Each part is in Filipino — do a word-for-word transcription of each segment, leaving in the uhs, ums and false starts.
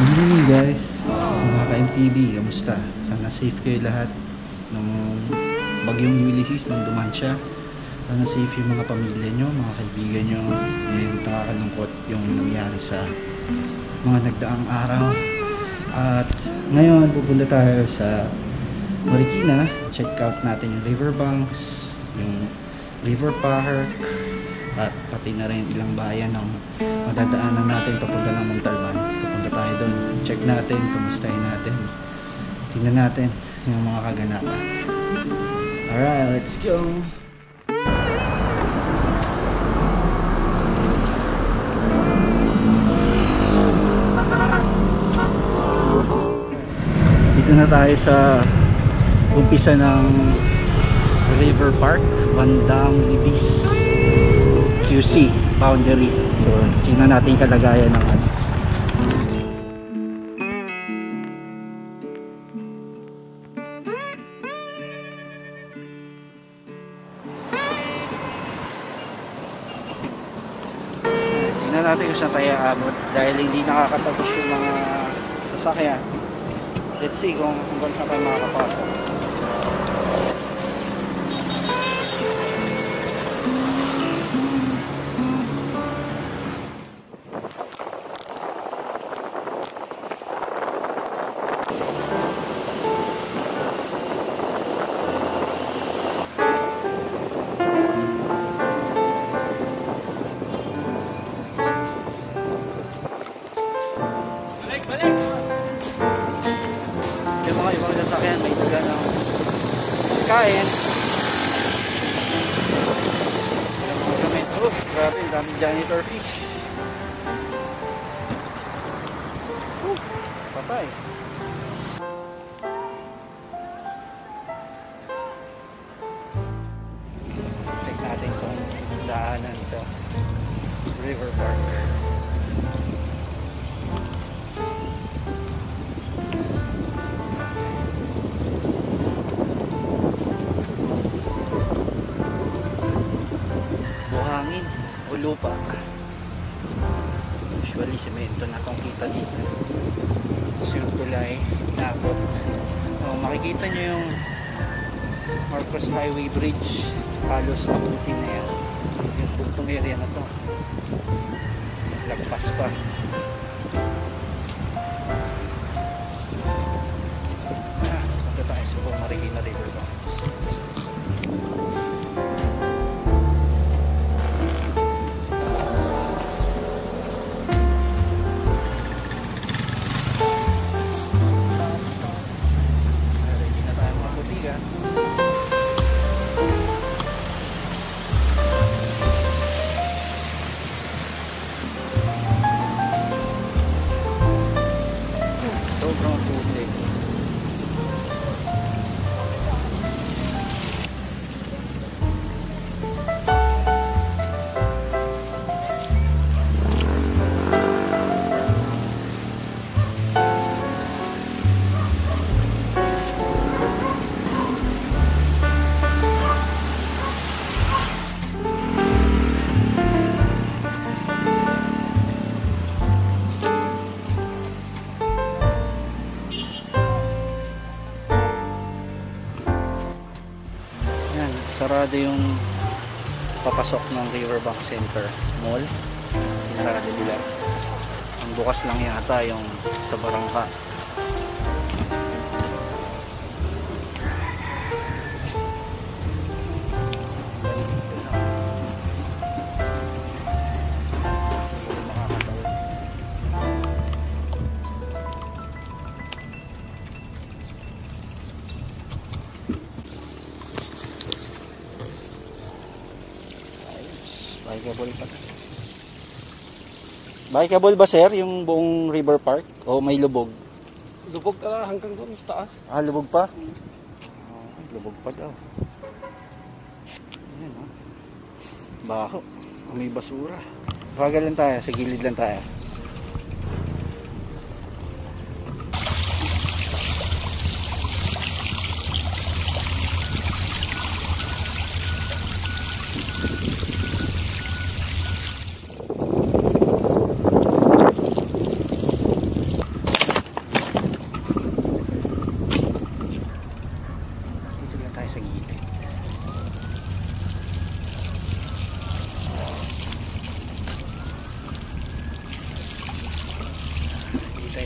Good guys, mga ka-M T V, kamusta? Sana safe kayo lahat nung bagyong Ulysses, nung Dumancia. Sana safe yung mga pamilya nyo, mga kaibigan nyo. Ngayon nakakalungkot yung nangyari sa mga nagdaang araw. At ngayon pupunta tayo sa Marikina. Check out natin yung Riverbanks, yung River Park, at pati na rin ilang bayan ng madadaanan natin papunta ng Montalban. Tayo doon, check natin, kumustahin natin, tingnan natin yung mga kaganapan. Alright, let's go! Dito na tayo sa umpisa ng River Park, bandang Libis, Q C, boundary. So, tingnan natin yung kalagayan ng natin kung saan tayo aabot dahil hindi nakakatapos yung mga sasakyan. Let's see kung hanggang saan tayo makakapasok. Kain. Oh, grabe, ang daming janitor fish. Oh, patay. Check natin kung daanan sa River Park. Lupa. Usually semento na kung kita dito. Circulay, nabot. O, makikita nyo yung Marcos Highway Bridge. Halos nabuti na yan. Yung buktong area na to. Lagpas pa. Ah, punta tayo sa Marikina Riverbanks. Sarado yung papasok ng Riverbank Center Mall. Pinarado nila. Ang bukas lang yata yung sa barangka. Bikeable pa. Bikeable ba sir yung buong River Park o may lubog? Lubog ka hanggang doon sa taas. Ah, lubog pa? Hmm. Oh, lubog pa daw. Ayan o. Oh. Baho. May basura. Bagal lang tayo. Sa gilid lang tayo.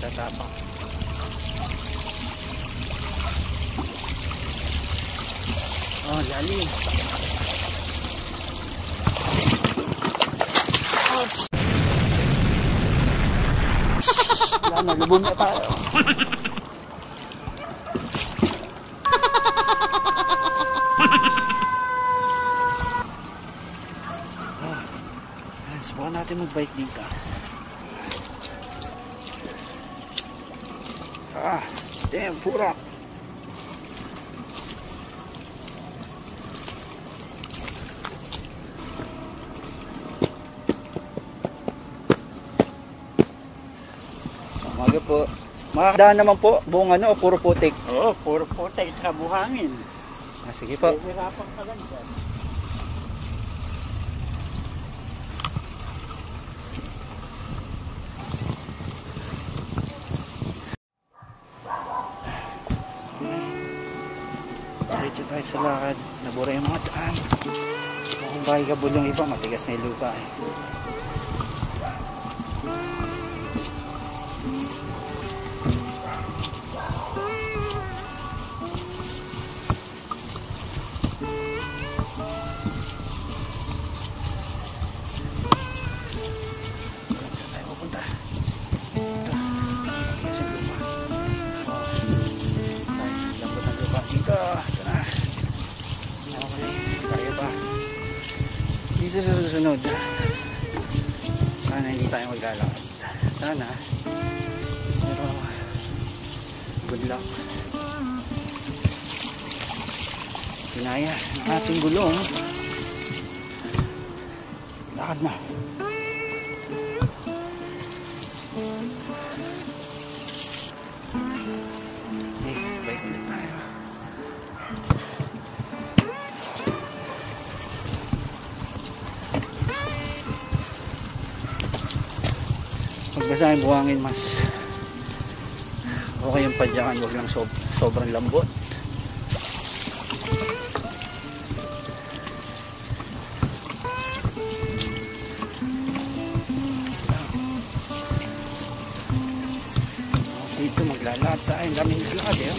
tatapang. Oh, lali. Lama, lubog na tayo. Subukan natin mag-bike dito. Ah, damn, pura. Umaga po. Makakadaan naman po buong ano o puro putik? Oo, puro putik sa buhangin. Ah, sige po. Hirapan ka lang dyan. Ay, sa lakad, nabura yung mga daan. Kung bahay kabul yung iba, matigas na yung lupa eh. Susunod. Sana hindi tayo maglalakad. Sana. Pero good luck. Pinaya ang ating gulong. Lakad na. Basta yung buhangin, mas okay yung padyakan, huwag lang sob sobrang lambot. Dito maglalata, ang daming naglalad eh.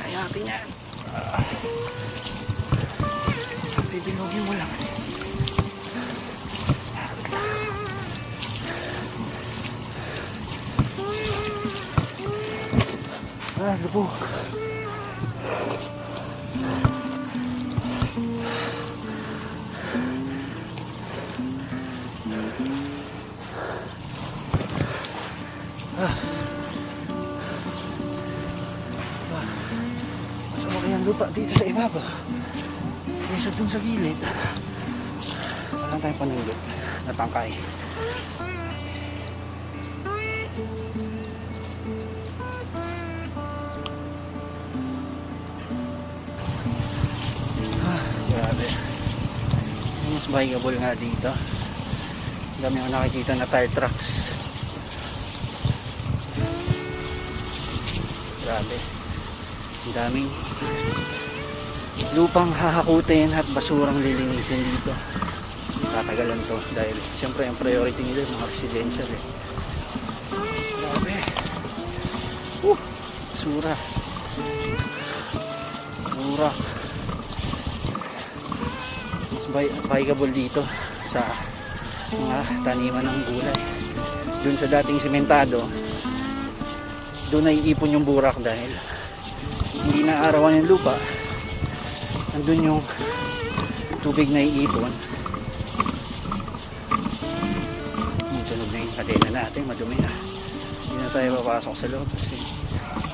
Kaya natin yan. Pinogin mo lang. Ah, lubog. Ah. Mas okay ang lupa dito sa ibaba. Kaysa dun sa gilid, walang tayong panulog na tangkay. Ah, grabe. Mas bikeable nga dito. Dami ko nakikita na tire trucks. Grabe. Ang daming lupang hahakutin at basurang lilinisin dito. Tatagalan to dahil siyempre ang priority nila yung mga residential eh. Grabe. Uh, basura. Basura. Mas bikeable dito sa mga taniman ng gulay. Doon sa dating simentado, doon naiipon yung burak dahil hindi na arawan yung lupa. Andun yung tubig na iipon. Tunog na yung kadena natin, madumi na. Hindi na tayo papasok sa loob kasi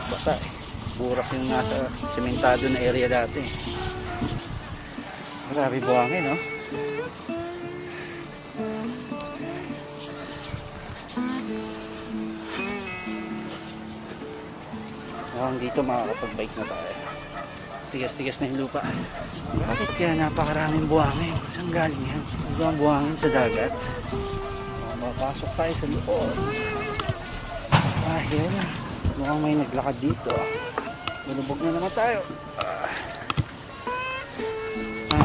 basa eh. Burak yung nasa sementado na area dati. Grabe buhangin, no? Hanggang dito makakapag-bike na tayo. Tigas-tigas na yung lupa. Bakit kaya napakaraming buhangin? Saan galing yan? Ito ang buhangin sa dagat. Mapasok tayo sa loob. Ah, yun. Mukhang may naglakad dito. Malubog na naman tayo. Ah,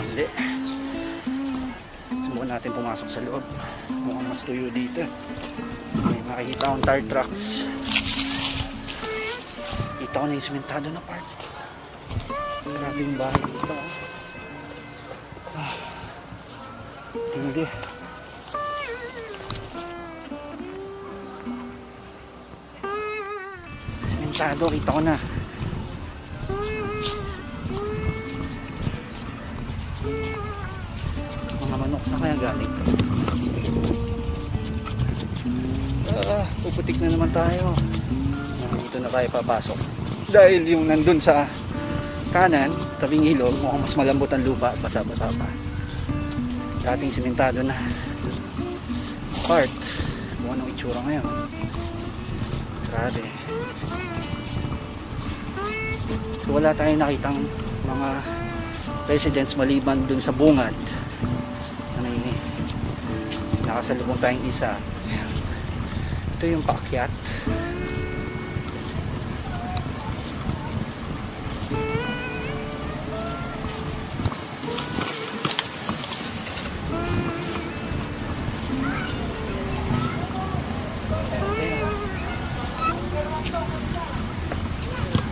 hindi. Subukan natin pumasok sa loob. Mukhang mas tuyo dito. May makikita akong tire tracks. Ito ko na yung sementado na park. Maraming bahay dito. Ah. Hindi. Sementado, kita ko na. Saan kaya galing? Ah, puputik na naman tayo. Dito na tayo papasok. Dahil yung nandun sa kanan, tabing ilog, mukhang mas malambot ang lupa at basa-basa pa. Dating simentado na part. Buwan ang itsura ngayon. Grabe. So wala tayong nakitang mga residents maliban dun sa bungad. Nakasalubong tayong isa. Ito yung paakyat.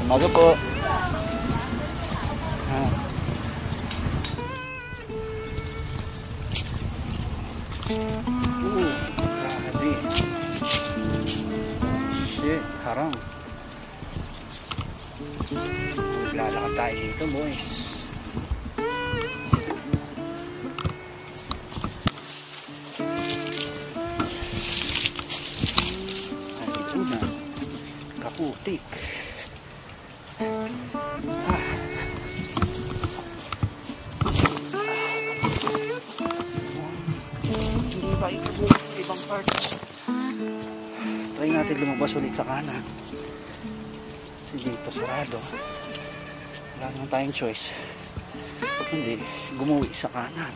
Umaga po. Harang. Maglalakad tayo dito, boys. Ay, ito na. Kaputik. Ah. Hindi ba ikabutik ibang parts? Try natin lumabas ulit sa kanan. Kasi dito sarado. Wala nang tayong choice. Hindi, gumuwi sa kanan.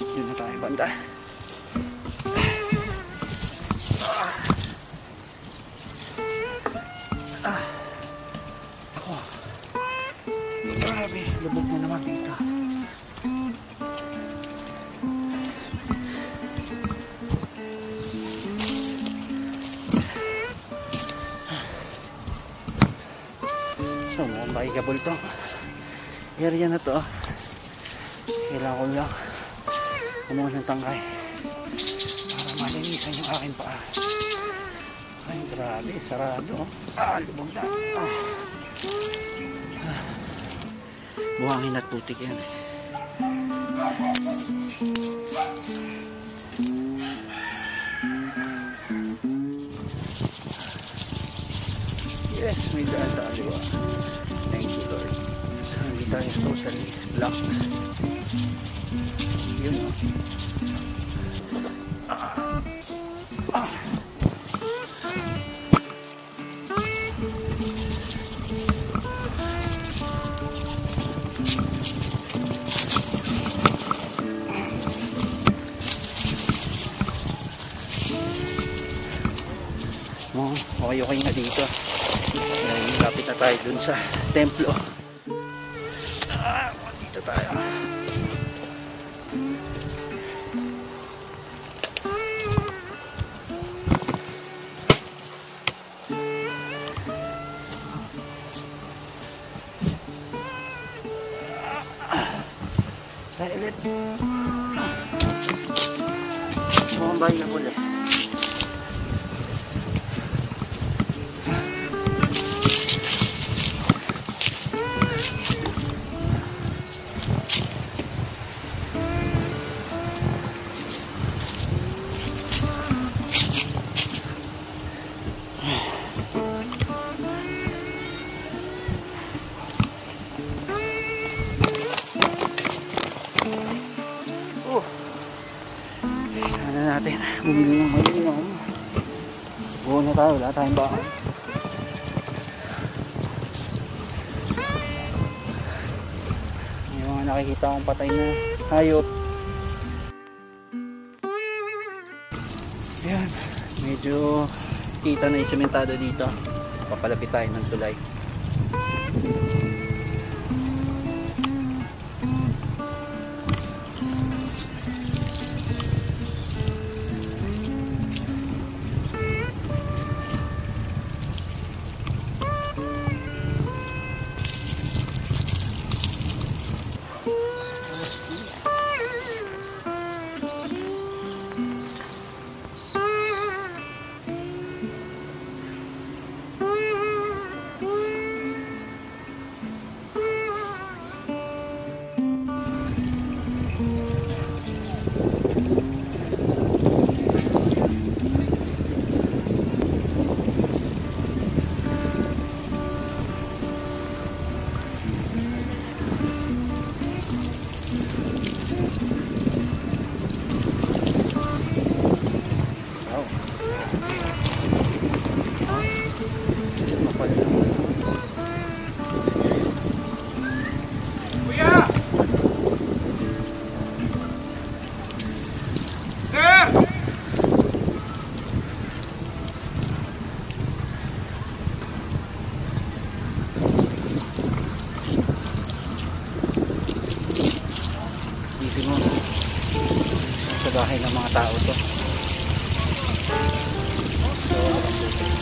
Yun na tayo banda. Ah. Ah. Oh. Grabe, lubog na naman dito. Ikabol to area na to, kailangan ko lang kumuha ng tangkay para malinisan yung aking paa. Ay grabe, sarado. Ah, lubog na. Ah. Ah. Buhangin at putik yan eh. Yes, may daan sa aliwa. Thank you, Lord. So, hindi tayo totally blocked. Yun, no? Ah. Ah. Oh, okay-okay na dito. Lapit na tayo dun sa templo. Ah, dito tayo. Silent. Bombay na pula. Bumili ng mainom. Buo na tayo, wala tayong baon. May mga nakikita akong patay na hayop. Ayan, medyo kita na yung sementado dito. Papalapit tayo ng tulay. sa bahay ng mga tao to. So,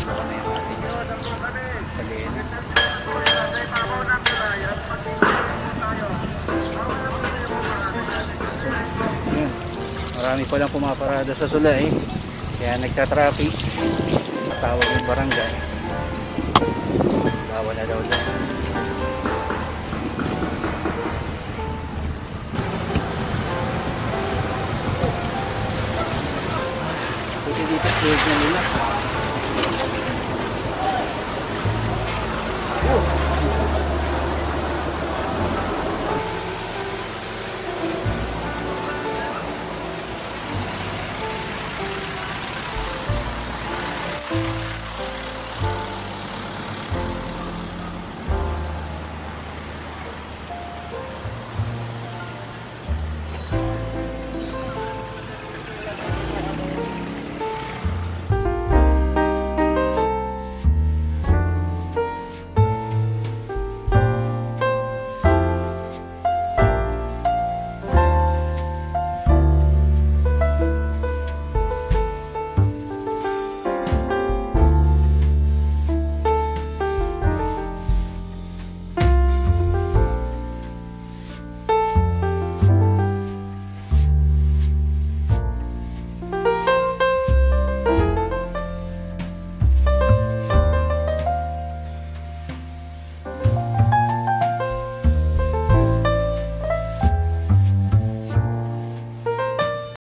alam mo marami pa lang pumaparada sa tulay, kaya nagtatraffic. Matawag ng barangay, bawal na daw lang. Pwede dito stage na nila.